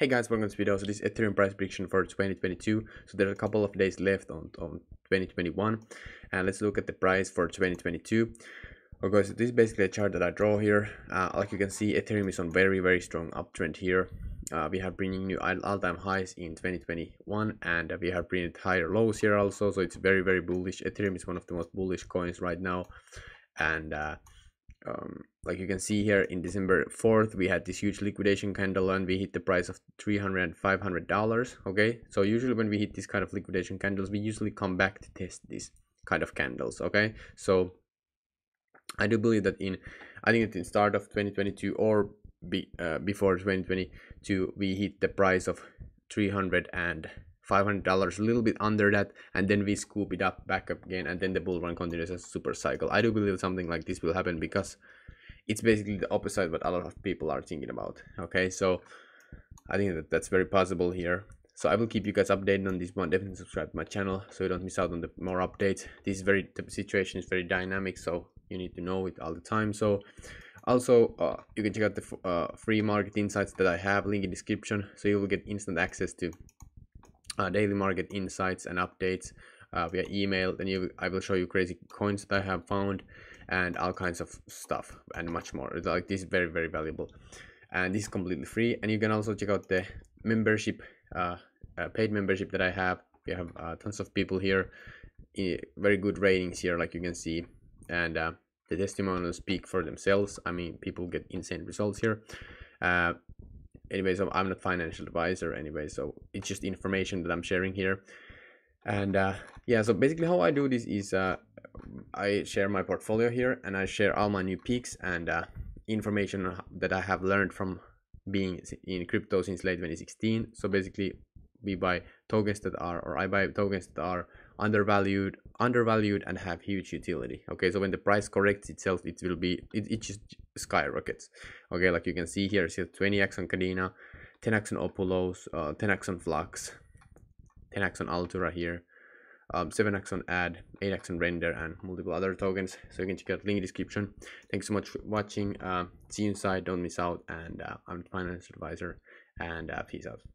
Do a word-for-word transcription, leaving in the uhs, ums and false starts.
Hey guys, welcome to this video. So this is Ethereum price prediction for twenty twenty-two. So there's a couple of days left on, on twenty twenty-one, and let's look at the price for twenty twenty-two. Okay, so this is basically a chart that I draw here. Uh, like you can see, Ethereum is on very very strong uptrend here. Uh, we have bringing new all-time highs in twenty twenty-one, and we have printed higher lows here also, so it's very very bullish. Ethereum is one of the most bullish coins right now, and uh um like you can see here, in December fourth we had this huge liquidation candle and we hit the price of three hundred and five hundred dollars. Okay, so usually when we hit this kind of liquidation candles, we usually come back to test this kind of candles. Okay, so I do believe that in i think it's in start of twenty twenty-two or be uh, before twenty twenty-two, we hit the price of three hundred and five hundred dollars, a little bit under that, and then we scoop it up back up again, and then the bull run continues as a super cycle. I do believe something like this will happen because it's basically the opposite of what a lot of people are thinking about. Okay, so I think that that's very possible here. So I will keep you guys updated on this one. Definitely subscribe to my channel so you don't miss out on the more updates. This is very the situation is very dynamic, so you need to know it all the time. So also uh, you can check out the uh, free market insights that I have, link in description, so you will get instant access to Uh, daily market insights and updates uh, via email. Then you, I will show you crazy coins that I have found and all kinds of stuff and much more. It's like this is very very valuable, and this is completely free. And you can also check out the membership, uh, uh, paid membership that I have. We have uh, tons of people here, uh, very good ratings here, like you can see, and uh, the testimonials speak for themselves. I mean, people get insane results here. Uh, Anyway, so I'm not financial advisor anyway, so it's just information that I'm sharing here. And uh, yeah, so basically how I do this is uh, I share my portfolio here, and I share all my new picks and uh, information that I have learned from being in crypto since late twenty sixteen. So basically we buy tokens that are, or I buy tokens that are undervalued, undervalued and have huge utility. Okay, so when the price corrects itself, it will be, it, it just skyrockets. Okay, like you can see here, it's twenty x on Kadena, ten x on Opulos, uh, ten x on Flux, ten x on Altura here, um, seven x on Ad, eight x on Render, and multiple other tokens. So you can check out link in description. Thanks so much for watching. Uh, see you inside, don't miss out, and uh, I'm a financial advisor, and uh, peace out.